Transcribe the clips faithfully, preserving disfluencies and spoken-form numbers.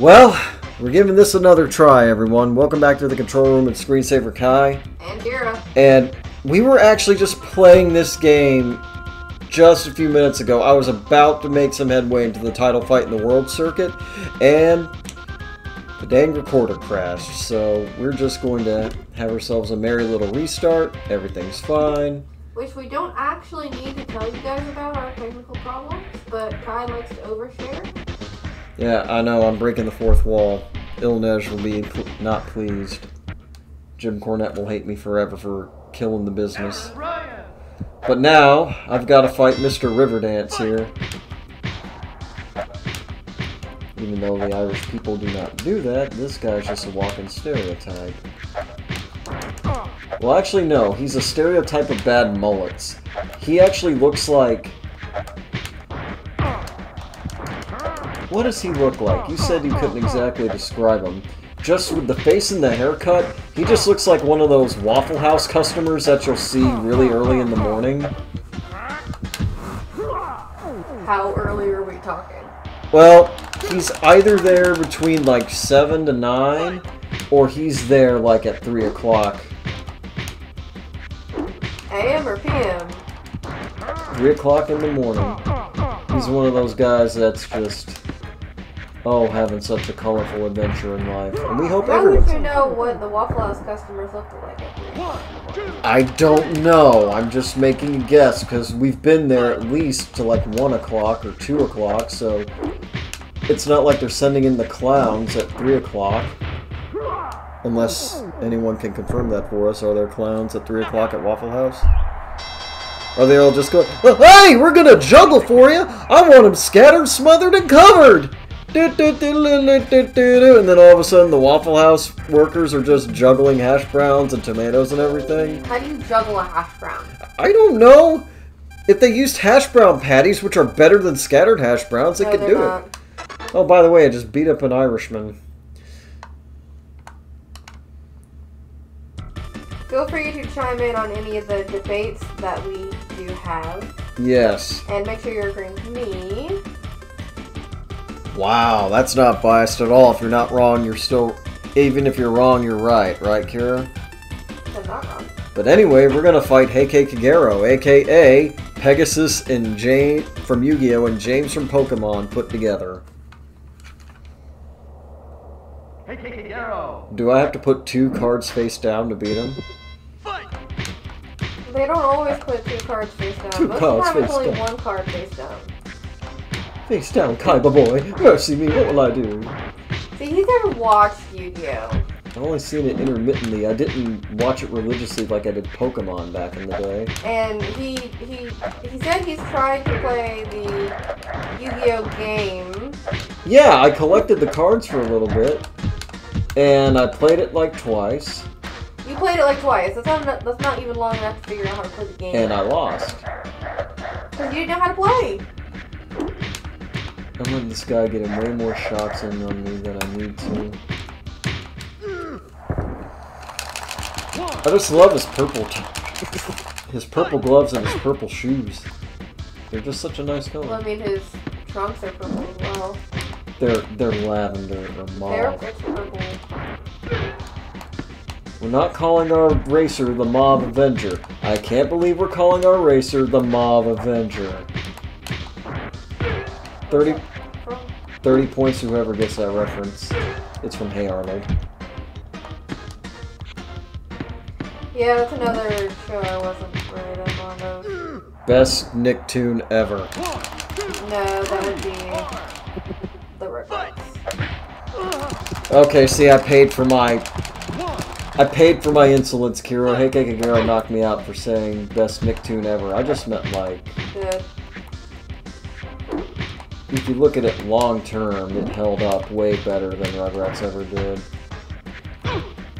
Well, we're giving this another try, everyone. Welcome back to the Control Room with Screensaver Kai. And Kyra. And we were actually just playing this game just a few minutes ago. I was about to make some headway into the title fight in the world circuit, and the dang recorder crashed. So we're just going to have ourselves a merry little restart. Everything's fine. Which we don't actually need to tell you guys about our technical problems, but Kai likes to overshare. Yeah, I know, I'm breaking the fourth wall. Ilnez will be pl not pleased. Jim Cornette will hate me forever for killing the business. But now, I've got to fight Mister Riverdance here. Even though the Irish people do not do that, this guy's just a walking stereotype. Well, actually, no. He's a stereotype of bad mullets. He actually looks like... What does he look like? You said you couldn't exactly describe him. Just with the face and the haircut, he just looks like one of those Waffle House customers that you'll see really early in the morning. How early are we talking? Well, he's either there between like seven to nine, or he's there like at three o'clock. A M or P M? three o'clock in the morning. He's one of those guys that's just... Oh, having such a colorful adventure in life. And we hope everyone. How would you know what the Waffle House customers look like? I don't know. I'm just making a guess because we've been there at least to like one o'clock or two o'clock, so it's not like they're sending in the clowns at three o'clock. Unless anyone can confirm that for us. Are there clowns at three o'clock at Waffle House? Are they all just going, hey, we're going to juggle for you. I want them scattered, smothered, and covered. And then all of a sudden the Waffle House workers are just juggling hash browns and tomatoes and everything. How do you juggle a hash brown? I don't know. If they used hash brown patties, which are better than scattered hash browns, they no, could do not. it. Oh, by the way, I just beat up an Irishman. Feel free to chime in on any of the debates that we do have. Yes. And make sure you're agreeing with me. Wow, that's not biased at all. If you're not wrong, you're still... Even if you're wrong, you're right. Right, Kyra? I'm not wrong. But anyway, we're going to fight Heike Kagero, a k a. Pegasus and James from Yu-Gi-Oh! And James from Pokemon put together. Heike Kagero! Do I have to put two cards face down to beat him? Fight! They don't always put two cards face down. Two Most cards of the time face only down. one card face down. Face down, Kaiba boy. Mercy me, what will I do? See, he's never watched Yu-Gi-Oh! I've only seen it intermittently. I didn't watch it religiously like I did Pokemon back in the day. And he he he said he's tried to play the Yu-Gi-Oh! Game. Yeah, I collected the cards for a little bit, and I played it like twice. You played it like twice. That's not that's not even long enough to figure out how to play the game. And I lost. Because you didn't know how to play. I'm letting this guy getting way more shots in on me than I need to. I just love his purple, his purple gloves and his purple shoes. They're just such a nice color. Well, I mean, his trunks are purple as well. They're they're lavender or mauve. They're purple. We're not calling our racer the Mob Avenger. I can't believe we're calling our racer the Mob Avenger. thirty, thirty points, whoever gets that reference. It's from Hey Arnold. Yeah, that's another show I wasn't right up on those. Best Nicktoon ever. No, that would be the Rugrats. Okay, see, I paid for my... I paid for my insolence, Kyra. Heike Kagero knocked me out for saying best Nicktoon ever. I just meant, like... The, if you look at it long-term, it held up way better than Rugrats ever did.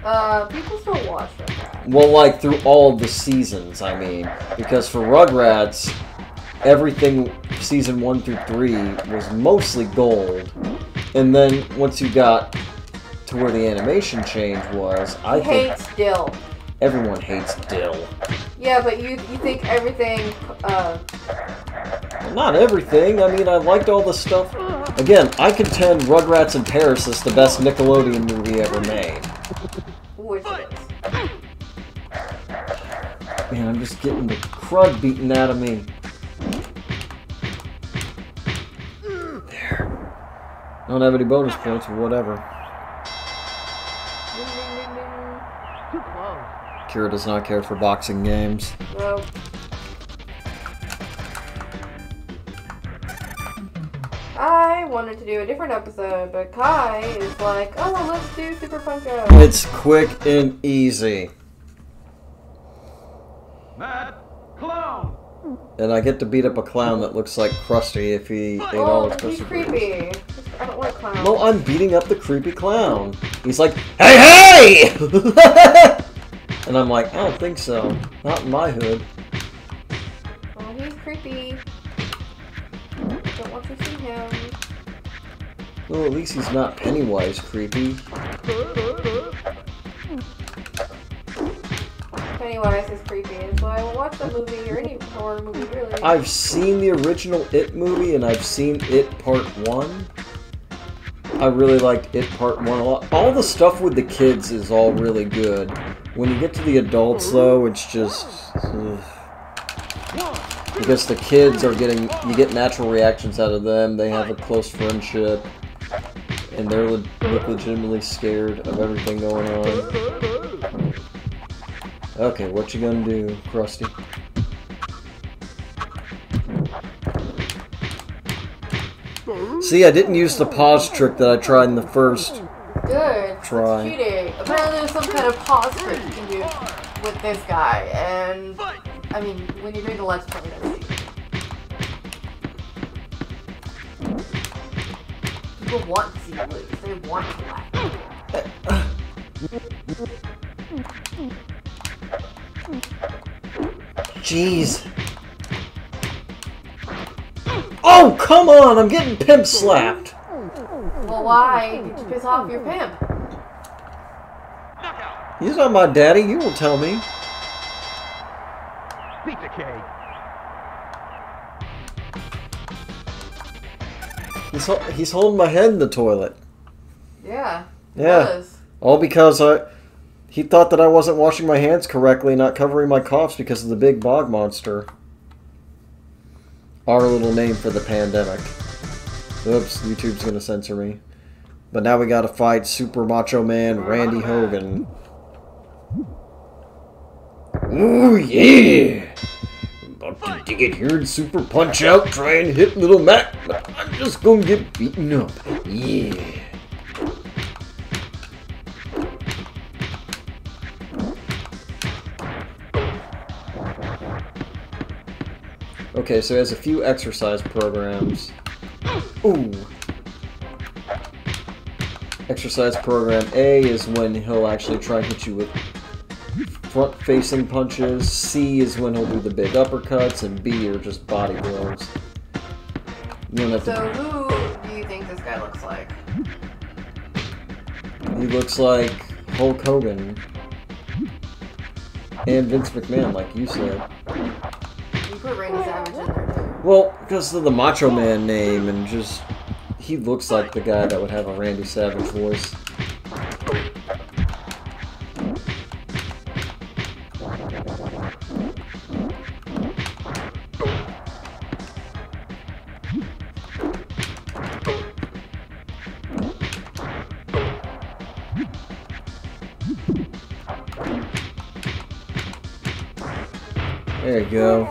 Uh, people still watch Rugrats. Well, like, through all the seasons, I mean. Because for Rugrats, everything season one through three was mostly gold. And then, once you got to where the animation change was, I he think... hates Dill. Everyone hates Dill. Yeah, but you, you think everything, uh... Not everything. I mean, I liked all the stuff Again, I contend Rugrats in Paris is the best Nickelodeon movie ever made. Man, I'm just getting the crud beaten out of me. There. Don't have any bonus points or whatever. Kyra does not care for boxing games. Well. I wanted to do a different episode, but Kai is like, oh, well, let's do Super Punch Out. It's quick and easy. Mad clown. And I get to beat up a clown that looks like Krusty if he ate all his Krispy Kremes. I don't like clowns. No, I'm beating up the creepy clown. He's like, hey, hey! And I'm like, I don't think so. Not in my hood. Oh, he's creepy. Don't want to see him. Well, at least he's not Pennywise creepy. Pennywise is creepy, and so I will watch the movie or any horror movie, really. I've seen the original It movie, and I've seen It Part one. I really liked It Part one a lot. All the stuff with the kids is all really good. When you get to the adults, though, it's just... Ugh. Because the kids are getting... You get natural reactions out of them. They have a close friendship. And they're le legitimately scared of everything going on. Okay, what you gonna do, Krusty? See, I didn't use the pause trick that I tried in the first... Good. Try. Apparently there's some kind of pause trick you can do with this guy, and I mean, when you read the last part, people want to see you lose. They want to laugh. Jeez. Oh, come on! I'm getting pimp slapped! Well, why did you piss off your pimp? He's not my daddy. You will tell me. Pizza cake. He's ho he's holding my head in the toilet. Yeah. Yeah. All because I he thought that I wasn't washing my hands correctly, not covering my coughs because of the big bog monster. Our little name for the pandemic. Oops, YouTube's gonna censor me. But now we gotta fight Super Macho Man Randy Hogan. Ooh, yeah! I'm about to get here and Super Punch Out, try and hit Little Mac, but I'm just gonna get beaten up. Yeah! Okay, so he has a few exercise programs. Ooh. Exercise program A is when he'll actually try and hit you with front-facing punches. C is when he'll do the big uppercuts, and B are just body blows. You don't have to... So who do you think this guy looks like? He looks like Hulk Hogan and Vince McMahon, like you said. You put Randy Savage in there. Well, because of the Macho Man name, and just, he looks like the guy that would have a Randy Savage voice. There you go.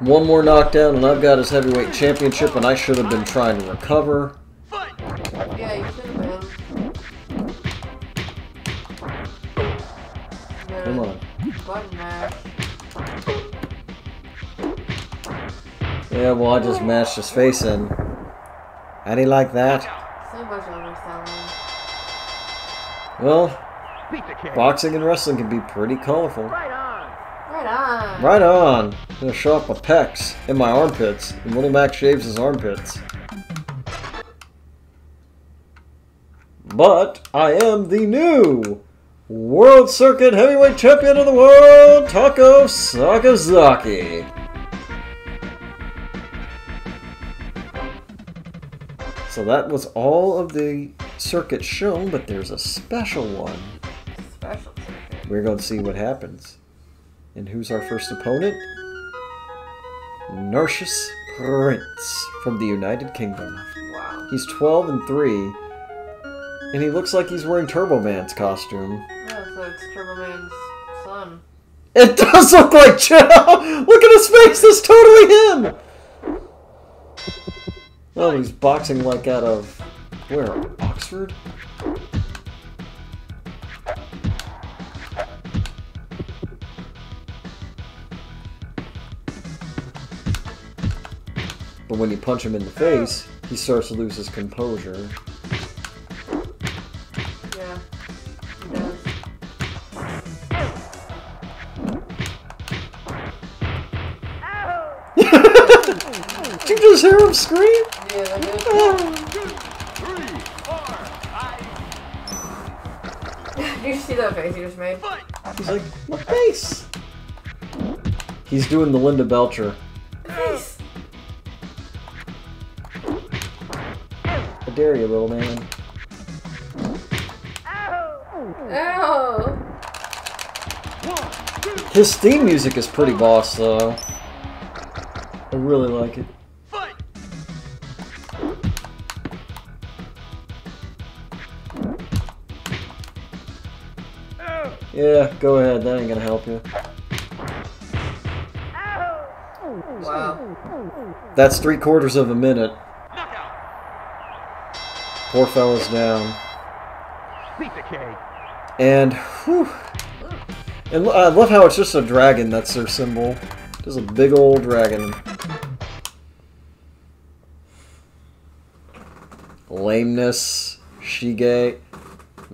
One more knockdown, and I've got his heavyweight championship, and I should have been trying to recover. Yeah, you should have been. Come on. Button mash. Yeah, well, I just mashed his face in. How do you like that? Well, boxing and wrestling can be pretty colorful. Right on. Right on. I'm gonna show off my pecs and my armpits. And Little Mac shaves his armpits. But I am the new World Circuit Heavyweight Champion of the World, Taco Sakazaki. So that was all of the circuits shown, but there's a special one. Special circuit. We're going to see what happens. And who's our first opponent? Narcis Prince from the United Kingdom. Wow. He's twelve and three, and he looks like he's wearing Turbo Man's costume. Yeah, so it's Turbo Man's son. It does look like Chow! Look at his face, that's totally him! Well, he's boxing like out of, where, Oxford? But when you punch him in the face, he starts to lose his composure. Yeah, he does. Did you just hear him scream? Yeah, that is. Oh. Did you see that face he just made? He's like, my face! He's doing the Linda Belcher. I dare you, little man. Ow! Ow! His theme music is pretty boss, though. I really like it. Fight. Yeah, go ahead. That ain't gonna help you. Ow. Wow. That's three quarters of a minute. Four fellas down. And, whew. And I love how it's just a dragon that's their symbol. Just a big old dragon. Lameness. Shige.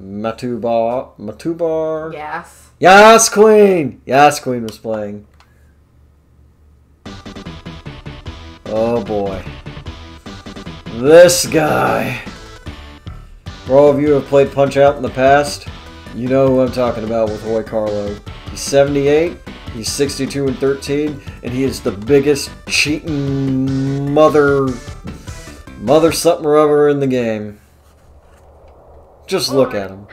Matubar. Matubar. Yes. Yes, Queen! Yes, Queen was playing. Oh, boy. This guy. For all of you who have played Punch-Out! In the past, you know who I'm talking about with Hoy Carlo. He's seventy-eight, he's sixty-two and thirteen, and he is the biggest cheating mother, mother something or other in the game. Just look at him.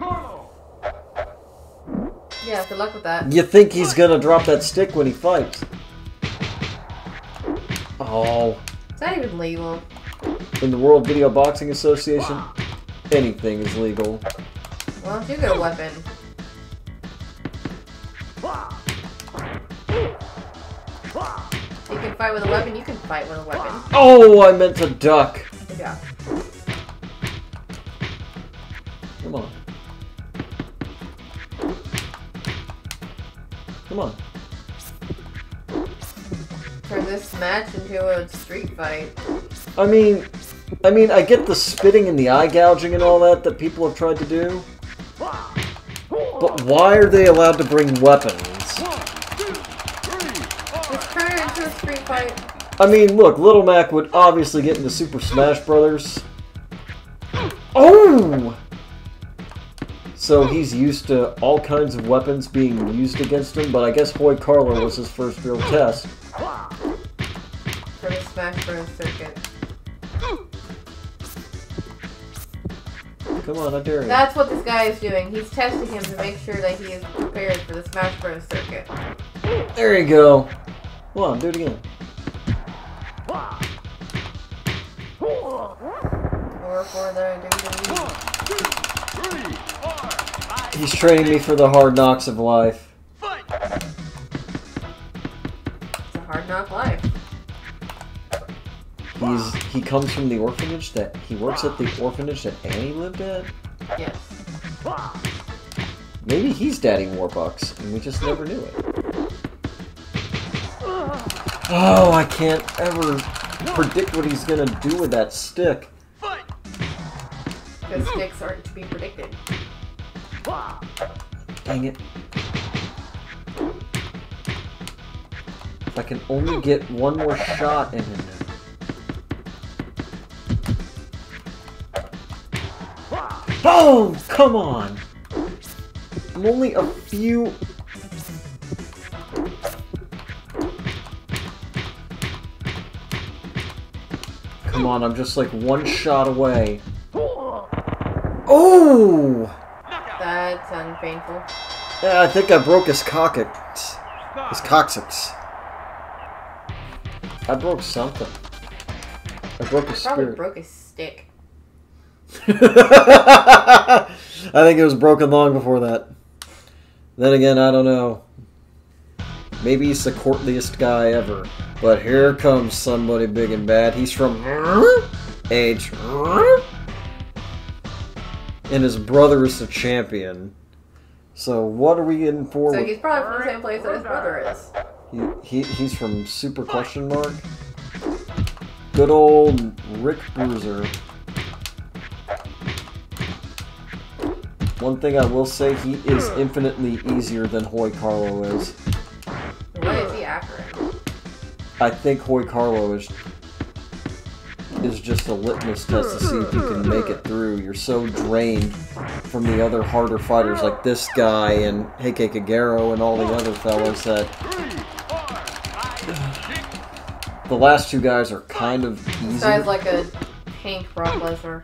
Yeah, good luck with that. You think he's gonna drop that stick when he fights. Oh. Is that even legal? In the World Video Boxing Association? Wow. Anything is legal. Well, if you get a weapon. You can fight with a weapon, you can fight with a weapon. Oh, I meant to duck. Yeah. Come on. Come on. Turn this match into a street fight. I mean... I mean, I get the spitting and the eye gouging and all that that people have tried to do, but why are they allowed to bring weapons? It's turned into a street fight. I mean, look, Little Mac would obviously get into Super Smash Bros. Oh! So he's used to all kinds of weapons being used against him, but I guess Hoy Carlo was his first real test. Super Smash Bros. Circuit. Come on, I dare you. That's what this guy is doing. He's testing him to make sure that he is prepared for the Smash Bros. Circuit. There you go. Come on, do it again. He's training me for the hard knocks of life. It's a hard knock life. He's, he comes from the orphanage that... He works at the orphanage that Annie lived at? Yes. Maybe he's Daddy Warbucks, and we just never knew it. Oh, I can't ever predict what he's gonna do with that stick. Because sticks aren't to be predicted. Dang it. If I can only get one more shot in him now. Oh, come on! I'm only a few... Come Come on, I'm just like one shot away. Oh! That sounds painful. Yeah, I think I broke his cocket. His coccyx. I broke something. I broke his spirit. I probably broke his stick. I think it was broken long before that. Then again, I don't know. Maybe he's the courtliest guy ever. But here comes somebody big and bad. He's from age. And his brother is the champion. So what are we in for? So he's probably from the same place that his brother is. He, he, he's from Super Question Mark. Good old Rick Bruiser. One thing I will say, he is infinitely easier than Hoy Carlo is. What is he after him? I think Hoy Carlo is is just a litmus test to see if you can make it through. You're so drained from the other harder fighters like this guy and Heike Kagero and all the other fellas that... The last two guys are kind of easy. This guy's like a Hank Brock Lesnar.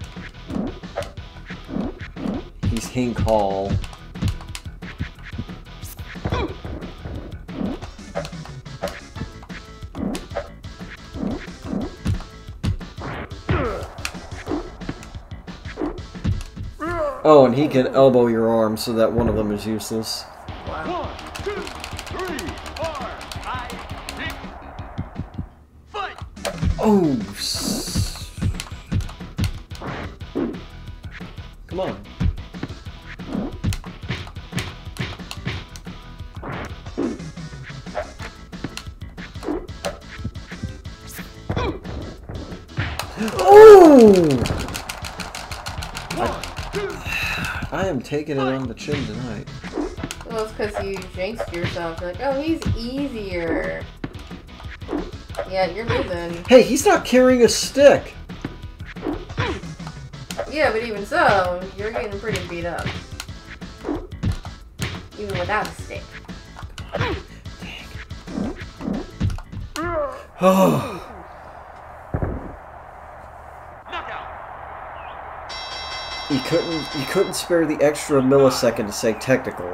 He's Hank Hall. Oh, and he can elbow your arm so that one of them is useless. Wow. One, two, three, four, five, six, fight! Oh, s come on. Oh! I am taking it on the chin tonight. Well, it's because you jinxed yourself. You're like, oh, he's easier. Yeah, you're losing. Hey, he's not carrying a stick. Yeah, but even so, you're getting pretty beat up. Even without a stick. Dang. Oh. He couldn't, he couldn't spare the extra millisecond to say technical.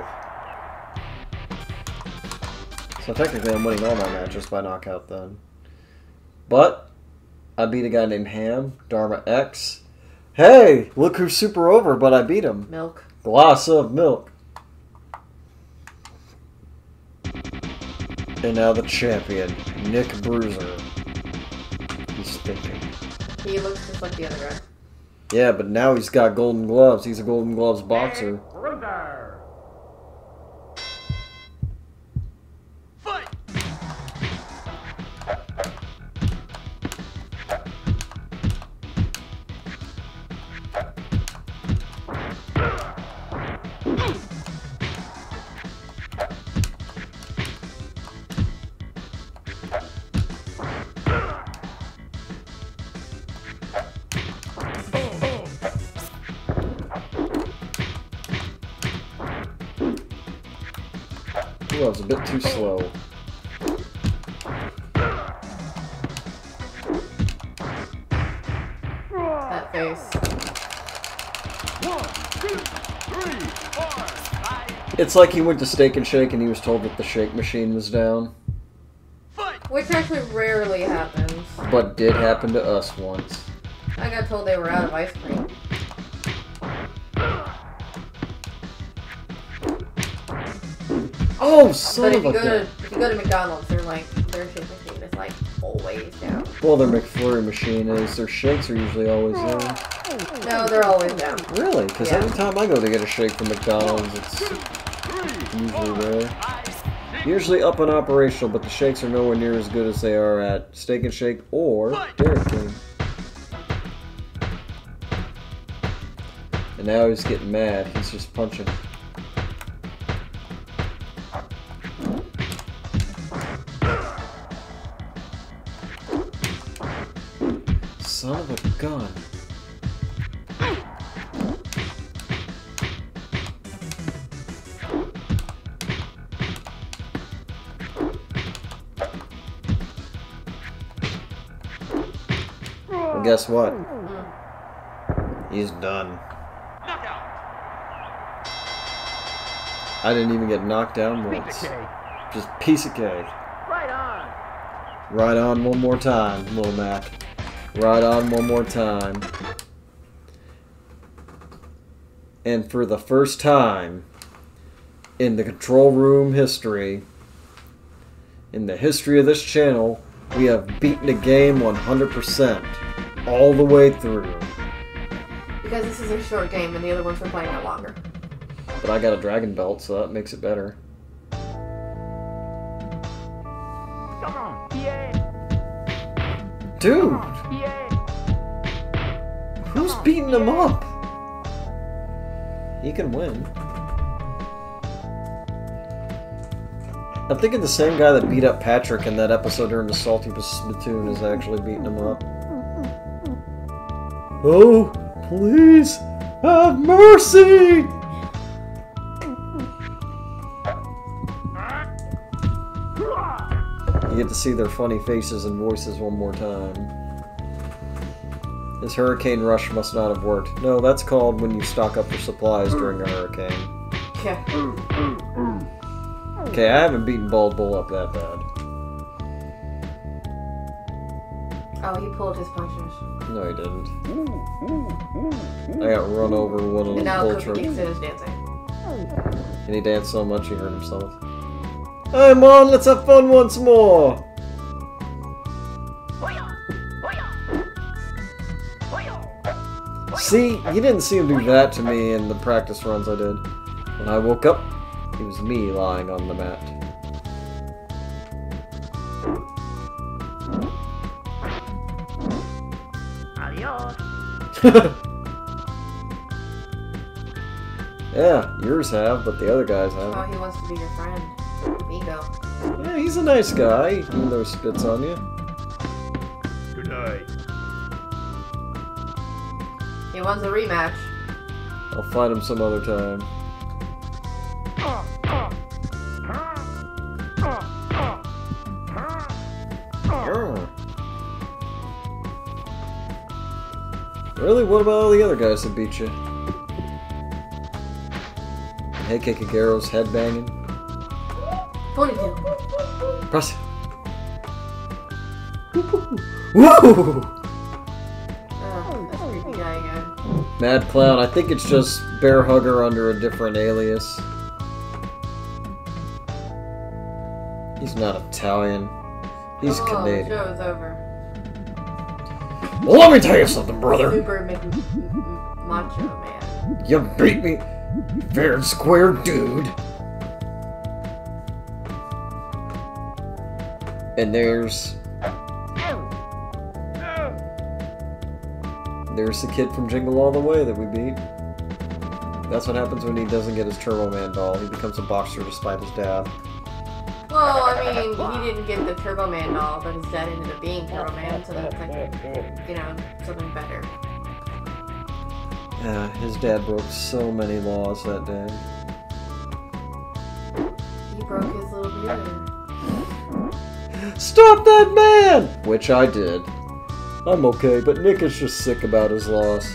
So technically I'm winning all my matches by knockout then. But I beat a guy named Ham Dharma X. Hey, look who's super over, but I beat him. Milk. Glass of milk. And now the champion, Nick Bruiser. He's thinking. He looks just like the other guy. Yeah, but now he's got golden gloves. He's a golden gloves boxer. Ooh, I was a bit too slow. That face. It's like he went to Steak and Shake and he was told that the shake machine was down. Which actually rarely happens. But did happen to us once. I got told they were out of ice cream. Oh, son of a gun. If you go to McDonald's, they're like, their shake machine is like always down. Well, their McFlurry machine is. Their shakes are usually always down. No, they're always down. Really? Because yeah. Every time I go to get a shake from McDonald's, it's usually there. Usually up and operational, but the shakes are nowhere near as good as they are at Steak and Shake or Dairy King. And now he's getting mad. He's just punching. Son of a gun. guess what? He's done. I didn't even get knocked down once. Just piece of cake. Right on. Right on one more time, Little Mac. Right on one more time. And for the first time in the Control Room history, in the history of this channel, we have beaten a game one hundred percent all the way through. Because this is a short game and the other ones were playing out longer. But I got a dragon belt, so that makes it better. Come on, yeah. Dude! Come on, yeah. Who's on, beating yeah. him up? He can win. I'm thinking the same guy that beat up Patrick in that episode during the Salty Spittoon is actually beating him up. Oh, please have mercy! You get to see their funny faces and voices one more time. This hurricane rush must not have worked. No, that's called when you stock up your supplies during a hurricane. Yeah. Okay, I haven't beaten Bald Bull up that bad. Oh, he pulled his punches. No, he didn't. I got run over one of those ultra. And now Cookie dancing. And he danced so much he hurt himself. Hey, Mom, let's have fun once more! See, you didn't see him do that to me in the practice runs I did. When I woke up, it was me lying on the mat. Yeah, yours have, but the other guys haven't. Oh, he wants to be your friend. Ego. Yeah, he's a nice guy, even though he spits on you. Good night. He wants a rematch. I'll fight him some other time. Really? What about all the other guys that beat you? Heike Kagero's headbanging. forty-two. Press it. Woo! Mad Clown. I think it's just Bear Hugger under a different alias. He's not Italian. He's oh, Canadian. The show's over. Well, let me tell you something, brother. Super Macho Man. You beat me, fair and square, dude. And there's... There's the kid from Jingle All the Way that we beat. That's what happens when he doesn't get his Turbo Man doll. He becomes a boxer despite his dad. Well, I mean, he didn't get the Turbo Man doll, but his dad ended up being Turbo Man, so that's like, you know, something better. Yeah, his dad broke so many laws that day. He broke his little beard. Stop that man! Which I did. I'm okay, but Nick is just sick about his loss.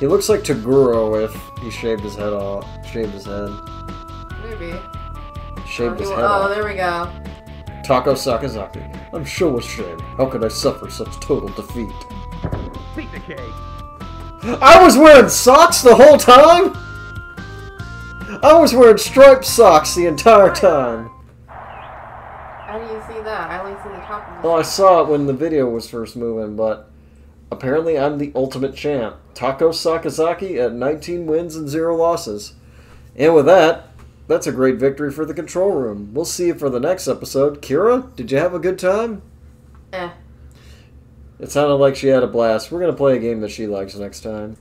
He looks like Toguro if he shaved his head off. Shaved his head. Maybe. Shaved oh, his head off. Oh, there we go. Taco Sakazaki. I'm sure with shame. How could I suffer such total defeat? Beat the cake. I was wearing socks the whole time? I was wearing striped socks the entire time. How do you see that? I only see the top of the Well, I saw it when the video was first moving, but apparently I'm the ultimate champ. Taco Sakazaki at nineteen wins and zero losses. And with that... That's a great victory for the Control Room. We'll see you for the next episode. Kyra, did you have a good time? Eh. It sounded like she had a blast. We're going to play a game that she likes next time.